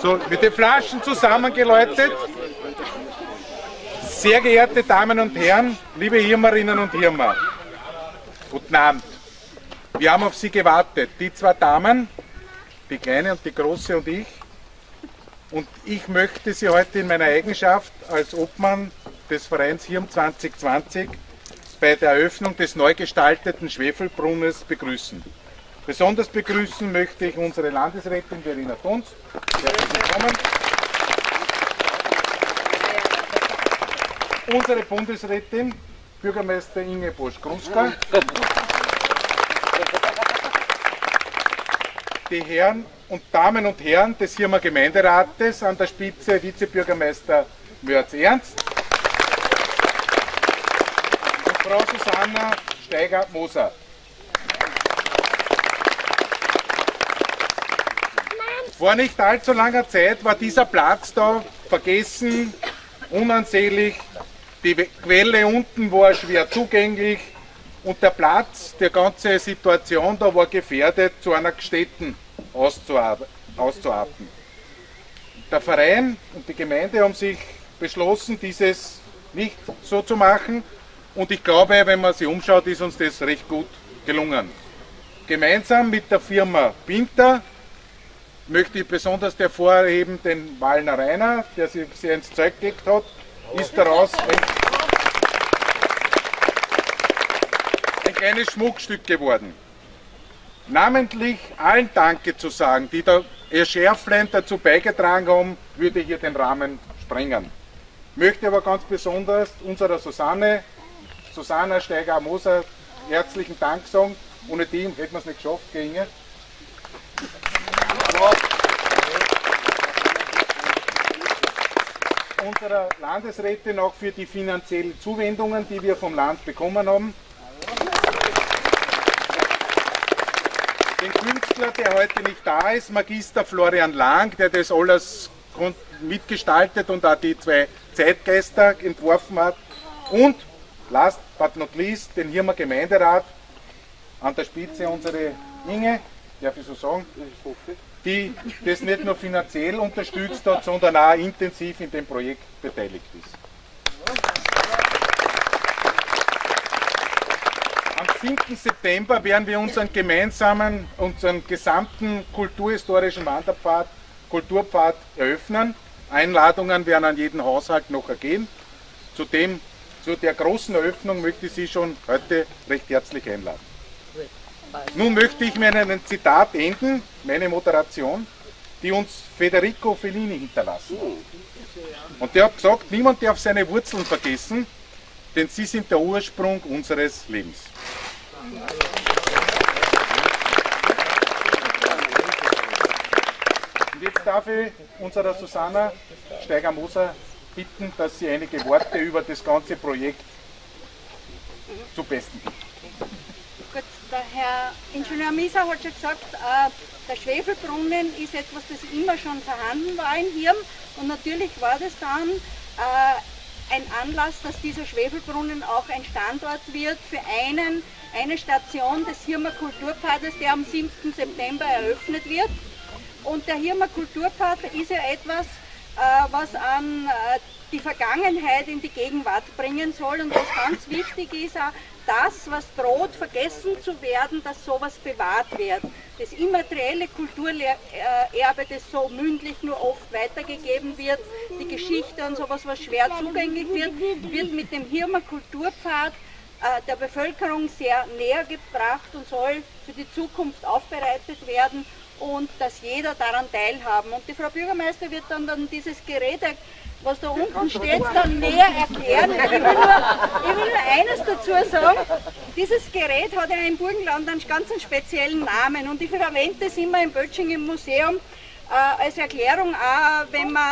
So, mit den Flaschen zusammengeläutet. Sehr geehrte Damen und Herren, liebe Hirmerinnen und Hirmer, guten Abend. Wir haben auf Sie gewartet, die zwei Damen, die kleine und die große und ich. Und ich möchte Sie heute in meiner Eigenschaft als Obmann des Vereins Hirm 2020 bei der Eröffnung des neu gestalteten Schwefelbrunnens begrüßen. Besonders begrüßen möchte ich unsere Landesrätin Verena Dunst. Herzlich willkommen. Unsere Bundesrätin, Bürgermeister Inge Posch-Gruska. Die Herren und Damen und Herren des Hirmer Gemeinderates, an der Spitze Vizebürgermeister Mörz Ernst und Frau Susanna Steiger-Moser. Vor nicht allzu langer Zeit war dieser Platz da vergessen, unansehnlich, die Quelle unten war schwer zugänglich. Und der Platz, die ganze Situation da war gefährdet, zu einer Stätte auszuarten. Der Verein und die Gemeinde haben sich beschlossen, dieses nicht so zu machen. Und ich glaube, wenn man sich umschaut, ist uns das recht gut gelungen. Gemeinsam mit der Firma Pinter möchte ich besonders hervorheben den Wallner Rainer, der sich sehr ins Zeug gelegt hat, ist daraus ein kleines Schmuckstück geworden. Namentlich allen Danke zu sagen, die da ihr Schärflein dazu beigetragen haben, würde hier den Rahmen sprengen. Möchte aber ganz besonders unserer Susanna Steiger-Moser, herzlichen Dank sagen. Ohne die hätten wir es nicht geschafft, gell Inge? Unserer Landesrätin auch für die finanziellen Zuwendungen, die wir vom Land bekommen haben. Den Künstler, der heute nicht da ist, Magister Florian Lang, der das alles mitgestaltet und auch die zwei Zeitgeister entworfen hat. Und last but not least den Hirmer Gemeinderat, an der Spitze unsere Inge, darf ich so sagen, die das nicht nur finanziell unterstützt hat, sondern auch intensiv in dem Projekt beteiligt ist. Am 7. September werden wir unseren gesamten kulturhistorischen Wanderpfad, Kulturpfad eröffnen. Einladungen werden an jeden Haushalt noch ergehen. Zu der großen Eröffnung möchte ich Sie schon heute recht herzlich einladen. Nun möchte ich mit einem Zitat enden, meine Moderation, die uns Federico Fellini hinterlassen hat. Und der hat gesagt, niemand darf seine Wurzeln vergessen, denn sie sind der Ursprung unseres Lebens. Und jetzt darf ich unserer Susanna Steiger-Moser bitten, dass sie einige Worte über das ganze Projekt zu besten gibt. Der Herr Ingenieur Misa hat schon gesagt, der Schwefelbrunnen ist etwas, das immer schon vorhanden war in Hirm. Und natürlich war das dann ein Anlass, dass dieser Schwefelbrunnen auch ein Standort wird für eine Station des Hirmer Kulturpfades, der am 7. September eröffnet wird. Und der Hirmer Kulturpfad ist ja etwas, was an die Vergangenheit in die Gegenwart bringen soll. Und was ganz wichtig ist, das, was droht, vergessen zu werden, dass sowas bewahrt wird. Das immaterielle Kulturerbe, das so mündlich nur oft weitergegeben wird, die Geschichte und sowas, was schwer zugänglich wird, wird mit dem Hirmer Kulturpfad der Bevölkerung sehr näher gebracht und soll für die Zukunft aufbereitet werden und dass jeder daran teilhaben. Und die Frau Bürgermeister wird dann dieses Gerät, was da unten steht, dann näher erklären. Ich will nur eines dazu sagen, dieses Gerät hat ja im Burgenland einen ganz speziellen Namen und ich verwende es immer im Bötzingen Museum als Erklärung auch,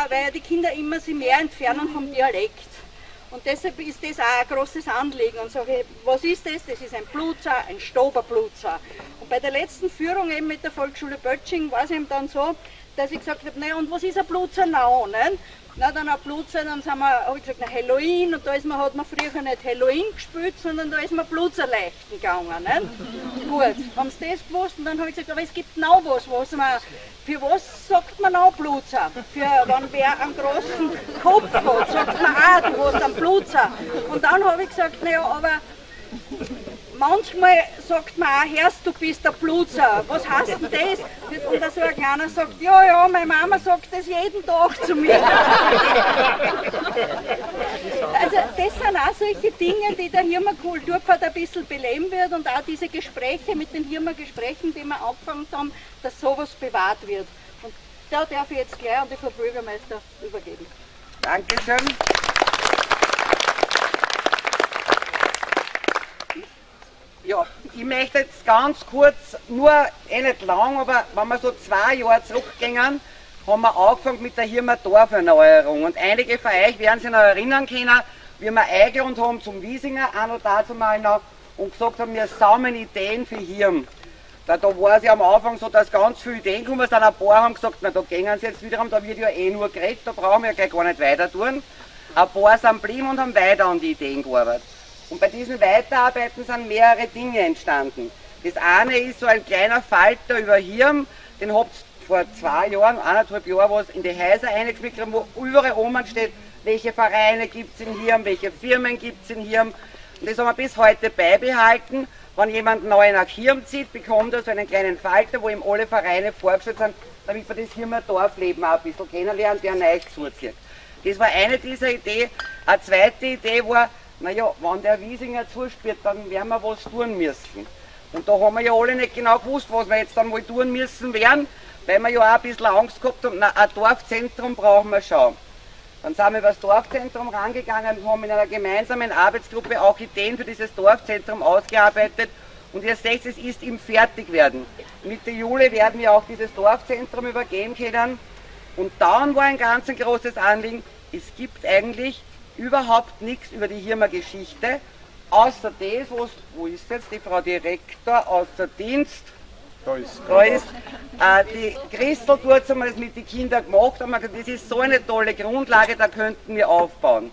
weil die Kinder immer sie mehr entfernen vom Dialekt. Und deshalb ist das auch ein großes Anliegen. Und sage ich, was ist das? Das ist ein Bluzer, ein Stoberblutzer. Und bei der letzten Führung eben mit der Volksschule Bötzingen war es eben dann so, dass ich gesagt habe, naja, und was ist ein Blutzernau? Na, dann ein Blutzer, dann habe ich gesagt, na, Halloween, und da ist man, hat man früher nicht Halloween gespielt, sondern da ist man Blutzerleichten gegangen. Nicht? Gut, haben sie das gewusst, und dann habe ich gesagt, aber es gibt noch was man, für was sagt man auch Blutzer? Für, wenn wer einen großen Kopf hat, sagt man auch, du hast einen Blutzer. Und dann habe ich gesagt, naja, aber manchmal sagt man auch, hörst du, bist der Blutzer, was heißt denn das? Und da so ein Kleiner sagt, ja, ja, meine Mama sagt das jeden Tag zu mir. Also das sind auch solche Dinge, die der Hirmer Kulturpfad ein bisschen beleben wird, und auch diese Gespräche mit den Hirmer Gesprächen, die wir angefangen haben, dass sowas bewahrt wird. Und da darf ich jetzt gleich an die Frau Bürgermeister übergeben. Dankeschön. Ja, ich möchte jetzt ganz kurz, nur nicht lang, aber wenn wir so 2 Jahre zurückgingen, haben wir angefangen mit der Hirmer Dorferneuerung. Und einige von euch werden sich noch erinnern können, wie wir eingeladen haben zum Wiesinger, auch noch dazu mal noch, und gesagt haben, wir sammeln Ideen für Hirm. Da war es ja am Anfang so, dass ganz viele Ideen gekommen sind, ein paar haben gesagt, na, da gehen sie jetzt wiederum, da wird ja eh nur geredet, da brauchen wir ja gar nicht weiter tun. Ein paar sind geblieben und haben weiter an die Ideen gearbeitet. Und bei diesen Weiterarbeiten sind mehrere Dinge entstanden. Das eine ist so ein kleiner Falter über Hirm, den habt ihr vor 2 Jahren, 1,5 Jahren, was in die Häuser eingeschmickt haben, wo überall oben steht, welche Vereine gibt es in Hirm, welche Firmen gibt es in Hirm. Und das haben wir bis heute beibehalten. Wenn jemand neu nach Hirm zieht, bekommt er so einen kleinen Falter, wo ihm alle Vereine vorgestellt sind, damit man das Hirmer Dorfleben auch ein bisschen kennenlernt, der neu gesucht wird. Das war eine dieser Ideen. Eine zweite Idee war, naja, wenn der Wiesinger zuspielt, dann werden wir was tun müssen. Und da haben wir ja alle nicht genau gewusst, was wir jetzt dann wohl tun müssen werden, weil wir ja auch ein bisschen Angst gehabt haben, na, ein Dorfzentrum brauchen wir schon. Dann sind wir über das Dorfzentrum rangegangen und haben in einer gemeinsamen Arbeitsgruppe auch Ideen für dieses Dorfzentrum ausgearbeitet. Und ihr seht, es ist im Fertigwerden. Mitte Juli werden wir auch dieses Dorfzentrum übergeben können. Und dann war ein ganz großes Anliegen, es gibt eigentlich überhaupt nichts über die Hirmer Geschichte, außer das, wo ist jetzt die Frau Direktor außer Dienst? Da ist die Christel, kurz haben wir das mit den Kindern gemacht, haben wir gesagt, das ist so eine tolle Grundlage, da könnten wir aufbauen.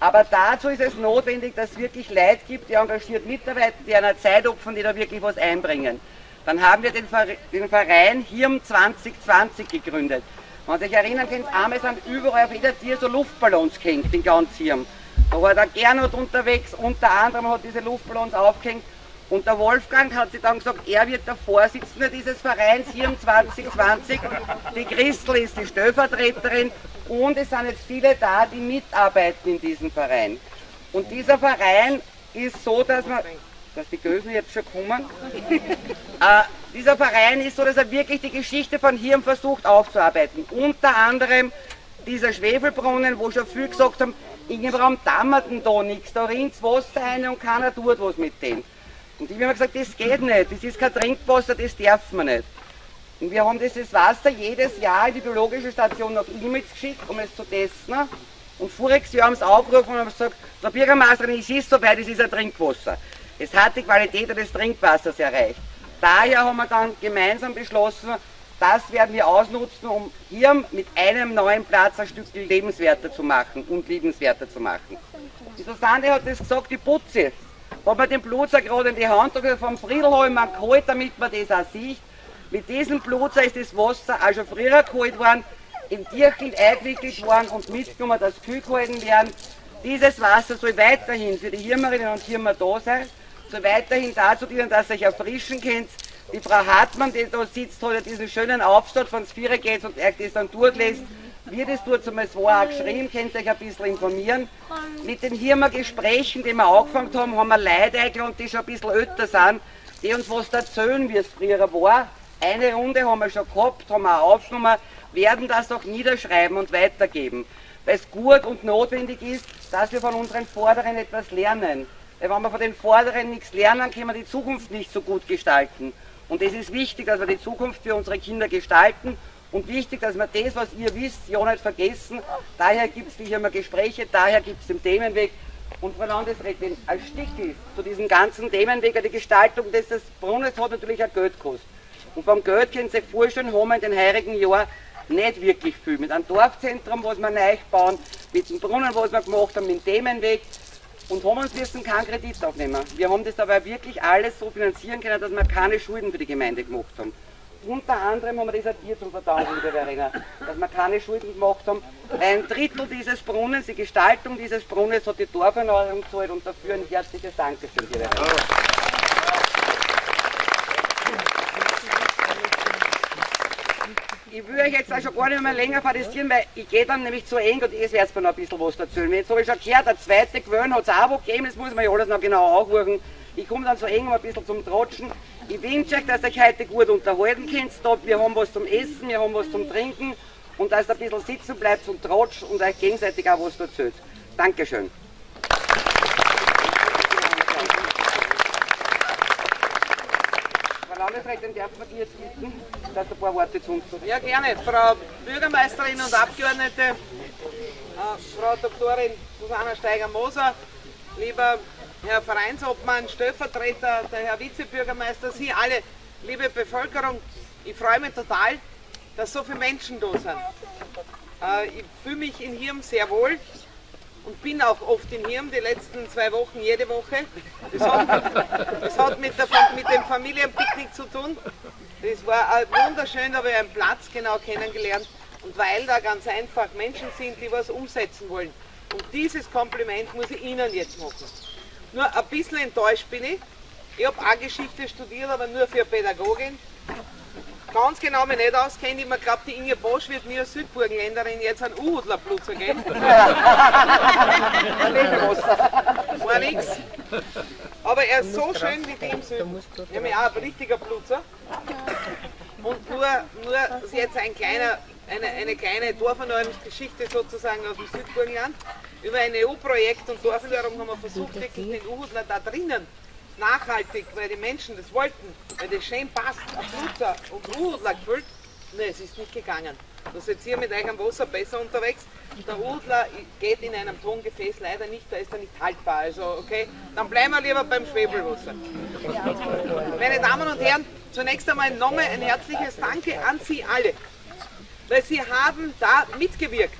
Aber dazu ist es notwendig, dass es wirklich Leute gibt, die engagiert mitarbeiten, die einer Zeit opfern, die da wirklich was einbringen. Dann haben wir den Verein Hirm 2020 gegründet. Wenn ihr euch erinnern könnt, einmal sind überall auf jeder Tier so Luftballons gehängt, in ganz Hirm. Da war der Gernot unterwegs, unter anderem hat diese Luftballons aufgehängt. Und der Wolfgang hat sich dann gesagt, er wird der Vorsitzende dieses Vereins Hirm 2020. Die Christel ist die Stellvertreterin und es sind jetzt viele da, die mitarbeiten in diesem Verein. Und dieser Verein ist so, dass die Gösen jetzt schon kommen. Dieser Verein ist so, dass er wirklich die Geschichte von Hirm versucht aufzuarbeiten. Unter anderem dieser Schwefelbrunnen, wo schon viel gesagt haben, warum dammert denn da nichts, da rinnt Wasser ein und keiner tut was mit dem. Und ich habe mir gesagt, das geht nicht, das ist kein Trinkwasser, das darf man nicht. Und wir haben dieses Wasser jedes Jahr in die biologische Station nach Ilmitz geschickt, um es zu testen. Und voriges Jahr haben sie aufgerufen und haben gesagt, Frau Bürgermeisterin, es ist soweit, es ist ein Trinkwasser. Es hat die Qualität des Trinkwassers erreicht. Daher haben wir dann gemeinsam beschlossen, das werden wir ausnutzen, um Hirm mit einem neuen Platz ein Stück lebenswerter zu machen und liebenswerter zu machen. Die Susanne hat das gesagt, die Putzi. Hat man den Blutzer gerade in die Hand gesagt, vom Friedlholm geholt, damit man das auch sieht. Mit diesem Blutzer ist das Wasser auch schon früher geholt worden, in Tierchen eingewickelt worden und mitgenommen, dass Kühe gehalten werden. Dieses Wasser soll weiterhin für die Hirmerinnen und Hirmer da sein. So weiterhin dazu dienen, dass ihr euch erfrischen könnt. Die Frau Hartmann, die da sitzt, hat ja diesen schönen Aufsatz von Sphäre geht und euch das dann durchlässt. Wir das tut, zumal es war auch geschrieben, könnt euch ein bisschen informieren. Mit den Hirmer Gesprächen, die wir angefangen haben, haben wir Leute eingeladen, die schon ein bisschen älter sind, die uns was erzählen, wie es früher war. Eine Runde haben wir schon gehabt, haben wir auch aufgenommen, werden das auch niederschreiben und weitergeben. Weil es gut und notwendig ist, dass wir von unseren Vorderen etwas lernen. Weil wenn wir von den Vorderen nichts lernen, können wir die Zukunft nicht so gut gestalten. Und es ist wichtig, dass wir die Zukunft für unsere Kinder gestalten und wichtig, dass wir das, was ihr wisst, ja nicht vergessen. Daher gibt es hier immer Gespräche, daher gibt es den Themenweg. Und Frau Landesrätin, als Stickel zu diesem ganzen Themenweg, die Gestaltung des Brunnens hat natürlich ein Geld gekostet. Und vom Geld können Sie sich vorstellen, haben wir in den heurigen Jahren nicht wirklich viel. Mit einem Dorfzentrum, was wir neu bauen, mit dem Brunnen, was wir gemacht haben, mit dem Themenweg. Und haben uns müssen keinen Kredit aufnehmen. Wir haben das aber wirklich alles so finanzieren können, dass wir keine Schulden für die Gemeinde gemacht haben. Unter anderem haben wir das auch dir zum Verdauen, liebe Verena, dass wir keine Schulden gemacht haben. Ein Drittel dieses Brunnens, die Gestaltung dieses Brunnens hat die Dorferneuerung gezahlt und dafür ein herzliches Dankeschön, liebe Verena. Ich will euch jetzt auch schon gar nicht mehr länger protestieren, weil ich gehe dann nämlich zu eng und ich werde von noch ein bisschen was erzählen. Jetzt habe ich schon gehört, der zweite Gewinn hat es auch wo gegeben, das muss man ja alles noch genau anhören. Ich komme dann zu eng um ein bisschen zum Tratschen. Ich wünsche euch, dass ihr euch heute gut unterhalten könnt. Wir haben was zum Essen, wir haben was zum Trinken und dass ihr ein bisschen sitzen bleibt und tratscht und euch gegenseitig auch was erzählt. Dankeschön. Frau Landesrätin, darf man dir jetzt bitten, dass ein paar Worte zu uns sagen? Ja, gerne. Frau Bürgermeisterin und Abgeordnete, Frau Doktorin Susanna Steiger-Moser, lieber Herr Vereinsobmann, Stellvertreter, der Herr Vizebürgermeister, Sie alle, liebe Bevölkerung, ich freue mich total, dass so viele Menschen da sind. Ich fühle mich in Hirm sehr wohl. Und bin auch oft in Hirm, die letzten 2 Wochen, jede Woche. Das hat mit dem Familienpicknick zu tun. Das war wunderschön, da habe ich einen Platz genau kennengelernt. Und weil da ganz einfach Menschen sind, die was umsetzen wollen. Und dieses Kompliment muss ich Ihnen jetzt machen. Nur ein bisschen enttäuscht bin ich. Ich habe auch Geschichte studiert, aber nur für Pädagogin. Ganz genau mich nicht auskenne, ich mir glaube, die Inge Posch wird mir als Südburgenländerin jetzt einen Uhudlerblutzer geben. War nix. Aber er ist so schön wie die im Süden. Ich habe auch ein richtiger Blutzer. Und nur jetzt eine kleine Dorferneuerungsgeschichte sozusagen aus dem Südburgenland. Über ein EU-Projekt und Dorferneuerung haben wir versucht, wirklich den Uhudler da drinnen nachhaltig, weil die Menschen das wollten, weil das schön passt, ein Blutzer und Uhudler gefüllt. Nein, es ist nicht gegangen. Da seid ihr mit eigenem Wasser besser unterwegs. Der Uhudler geht in einem Tongefäß leider nicht, da ist er nicht haltbar. Also, okay, dann bleiben wir lieber beim Schwefelwasser. Meine Damen und Herren, zunächst einmal nochmal ein herzliches Danke an Sie alle, weil Sie haben da mitgewirkt.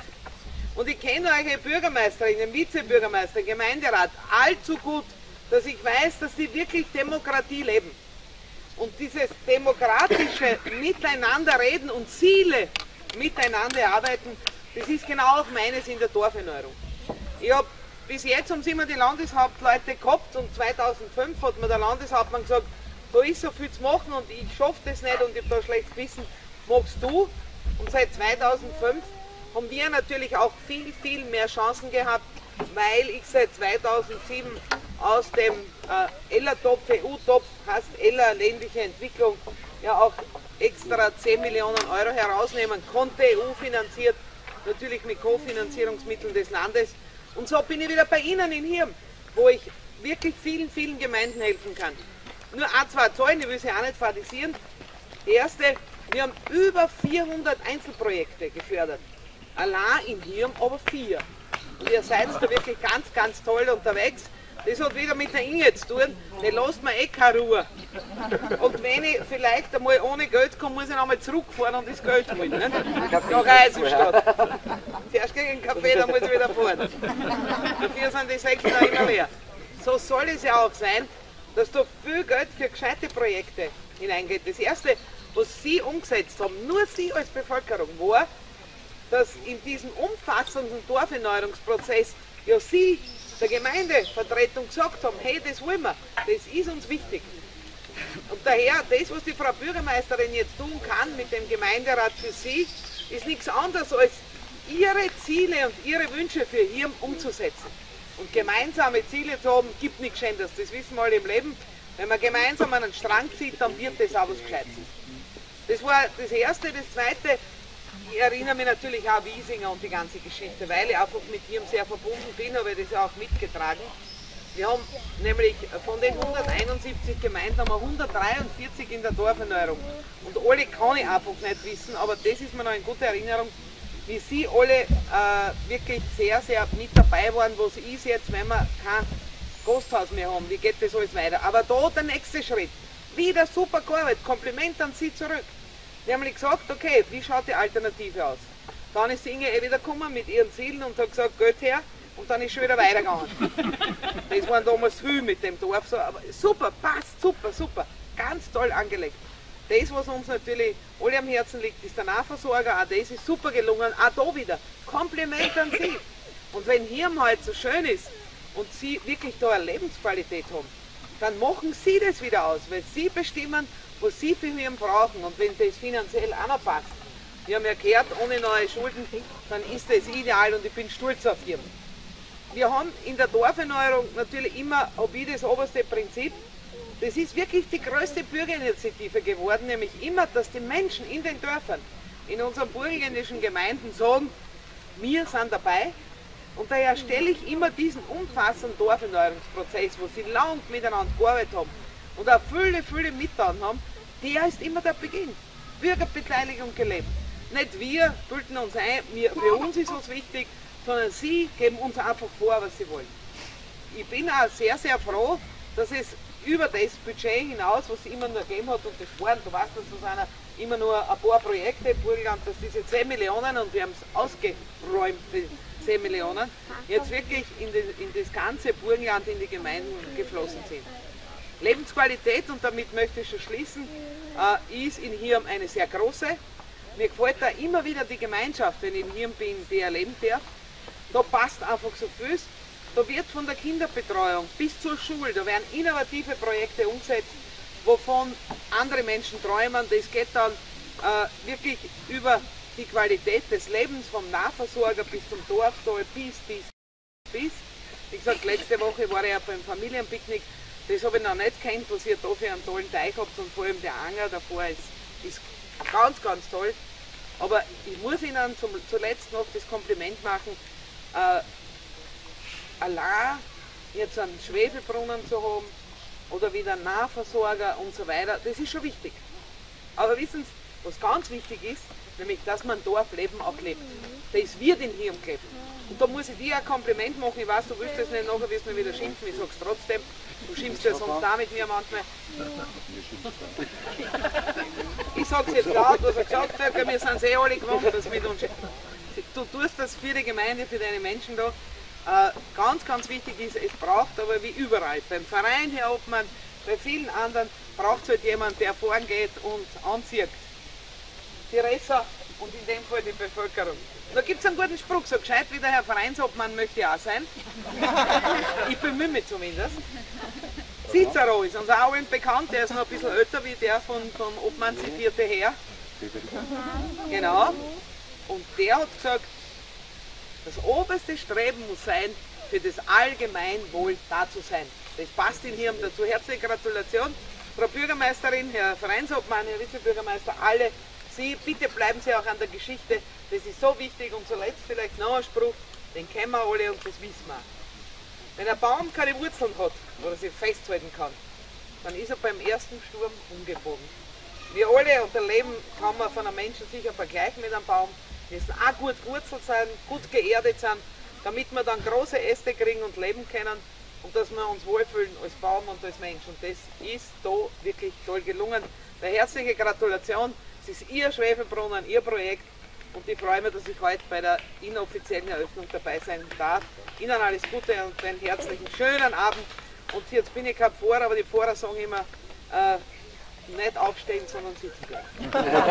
Und ich kenne eure Bürgermeisterin, den Vizebürgermeister, den Gemeinderat allzu gut, dass ich weiß, dass die wirklich Demokratie leben. Und dieses demokratische Miteinanderreden und Ziele miteinander arbeiten, das ist genau auch meines in der Dorferneuerung. Ich habe bis jetzt immer die Landeshauptleute gehabt und 2005 hat mir der Landeshauptmann gesagt, da ist so viel zu machen und ich schaffe das nicht und ich habe da schlechtes Wissen, machst du. Und seit 2005 haben wir natürlich auch viel, viel mehr Chancen gehabt, weil ich seit 2007 aus dem ELLA-Topf, EU-Topf, heißt ELLA ländliche Entwicklung, ja auch extra 10 Millionen Euro herausnehmen konnte, EU-finanziert, natürlich mit Kofinanzierungsmitteln des Landes. Und so bin ich wieder bei Ihnen in Hirm, wo ich wirklich vielen, vielen Gemeinden helfen kann. Nur A2 Zahlen, ich will sie auch nicht favorisieren. Die erste, wir haben über 400 Einzelprojekte gefördert. Allein in Hirm aber 4. Und ihr seid da wirklich ganz, ganz toll unterwegs. Das hat wieder mit der Inge zu tun, die lässt mir eh keine Ruhe. Und wenn ich vielleicht einmal ohne Geld komme, muss ich nochmal zurückfahren und das Geld holen. Ne? Nach Eisenstadt. Zuerst gegen einen Kaffee, dann muss ich wieder fahren. Dafür sind die 6 da immer mehr. So soll es ja auch sein, dass da viel Geld für gescheite Projekte hineingeht. Das erste, was Sie umgesetzt haben, nur Sie als Bevölkerung, war, dass in diesem umfassenden Dorferneuerungsprozess ja Sie der Gemeindevertretung gesagt haben, hey, das wollen wir, das ist uns wichtig. Und daher, das, was die Frau Bürgermeisterin jetzt tun kann mit dem Gemeinderat für Sie, ist nichts anderes, als Ihre Ziele und Ihre Wünsche für Hirm umzusetzen. Und gemeinsame Ziele zu haben, gibt nichts Schöneres, das wissen wir alle im Leben. Wenn man gemeinsam an einen Strang zieht, dann wird das auch was Gescheites. Das war das Erste. Das Zweite, ich erinnere mich natürlich auch an Wiesinger und die ganze Geschichte, weil ich einfach mit Hirm sehr verbunden bin, habe ich das ja auch mitgetragen. Wir haben nämlich von den 171 Gemeinden haben wir 143 in der Dorferneuerung. Und alle kann ich einfach nicht wissen, aber das ist mir noch eine gute Erinnerung, wie Sie alle wirklich sehr, sehr mit dabei waren, was ist jetzt, wenn wir kein Gasthaus mehr haben, wie geht das alles weiter. Aber da der nächste Schritt. wieder super gearbeitet, Kompliment an sie zurück. Die haben gesagt, okay, wie schaut die Alternative aus? Dann ist Inge wieder gekommen mit ihren Zielen und hat gesagt, Geld her, und dann ist schon wieder weitergegangen. Das waren damals viel mit dem Dorf, so, aber super, passt, super, super, ganz toll angelegt. Das, was uns natürlich alle am Herzen liegt, ist der Nahversorger, auch das ist super gelungen, auch da wieder, Kompliment an sie. Und wenn Hirm halt so schön ist und sie wirklich da eine Lebensqualität haben, dann machen sie das wieder aus, weil sie bestimmen, was sie für Hirm brauchen und wenn das finanziell auch noch passt. Wir haben ja gehört, ohne neue Schulden, dann ist das ideal und ich bin stolz auf Hirm. Wir haben in der Dorferneuerung natürlich immer, habe ich das oberste Prinzip, das ist wirklich die größte Bürgerinitiative geworden, nämlich immer, dass die Menschen in den Dörfern, in unseren burgenländischen Gemeinden sagen, wir sind dabei. Und daher stelle ich immer diesen umfassenden Dorferneuerungsprozess, wo sie lang miteinander gearbeitet haben und auch viele, viele mitgetan haben, der ist immer der Beginn. Bürgerbeteiligung gelebt. Nicht wir bilden uns ein, für uns ist was wichtig, sondern sie geben uns einfach vor, was sie wollen. Ich bin auch sehr, sehr froh, dass es über das Budget hinaus, was sie immer nur gegeben hat und das waren, du weißt das, Susanna, immer nur ein paar Projekte im Burgenland, dass diese 10 Millionen, und wir haben es ausgeräumt, die 10 Millionen, jetzt wirklich in das ganze Burgenland, in die Gemeinden geflossen sind. Lebensqualität, und damit möchte ich schon schließen, ist in Hirm eine sehr große. Mir gefällt da immer wieder die Gemeinschaft, wenn ich in Hirm bin, die erleben darf. Da passt einfach so viel. Da wird von der Kinderbetreuung bis zur Schule, da werden innovative Projekte umgesetzt, wovon andere Menschen träumen. Das geht dann wirklich über die Qualität des Lebens, vom Nahversorger bis zum Dorfstall, bis. Wie gesagt, letzte Woche war ich ja beim Familienpicknick. Das habe ich noch nicht gekannt, was ihr da für einen tollen Teich habt und vor allem der Anger davor ist ganz, ganz toll. Aber ich muss Ihnen zuletzt noch das Kompliment machen, allein jetzt einen Schwefelbrunnen zu haben oder wieder einen Nahversorger und so weiter, das ist schon wichtig. Aber wissen Sie, was ganz wichtig ist, nämlich, dass man Dorfleben auch lebt. Das wird in Hirm gelebt. Und da muss ich dir ein Kompliment machen, ich weiß, du willst das nicht, nachher wirst du mir wieder schimpfen, ich sag's trotzdem. Du schimpfst ja sonst da mit mir manchmal. Ich sag's jetzt laut, was er gesagt hat, wir sind eh alle gewohnt, dass mit uns schimpfen. Du tust das für die Gemeinde, für deine Menschen da. Ganz, ganz wichtig ist, es braucht aber wie überall, beim Verein, Herr Obmann, bei vielen anderen, braucht es halt jemanden, der vorangeht und anzieht. Die Resser und in dem Fall die Bevölkerung. Da gibt es einen guten Spruch, so gescheit wie der Herr Vereinsobmann möchte ich auch sein. Ich bemühe mich zumindest. Cicero ist uns auch allen bekannt, der ist noch ein bisschen älter wie der vom Obmann zitierte Herr. Genau. Und der hat gesagt, das oberste Streben muss sein, für das Allgemeinwohl da zu sein. Das passt in Hirm dazu. Herzliche Gratulation, Frau Bürgermeisterin, Herr Vereinsobmann, Herr Vizebürgermeister, alle. Sie, bitte bleiben Sie auch an der Geschichte, das ist so wichtig. Und zuletzt vielleicht noch ein Spruch, den kennen wir alle und das wissen wir. Wenn ein Baum keine Wurzeln hat, oder sie festhalten kann, dann ist er beim ersten Sturm umgebogen. Wir alle unser Leben kann man von einem Menschen sicher vergleichen mit einem Baum, die müssen auch gut gewurzelt sein, gut geerdet sein, damit wir dann große Äste kriegen und leben können und dass wir uns wohlfühlen als Baum und als Mensch. Und das ist da wirklich toll gelungen. Eine herzliche Gratulation. Es ist Ihr Schwefelbrunnen, Ihr Projekt und ich freue mich, dass ich heute bei der inoffiziellen Eröffnung dabei sein darf. Ihnen alles Gute und einen herzlichen, schönen Abend. Und jetzt bin ich kein Pfarrer, aber die Pfarrer sagen immer, nicht aufstehen, sondern sitzen bleiben.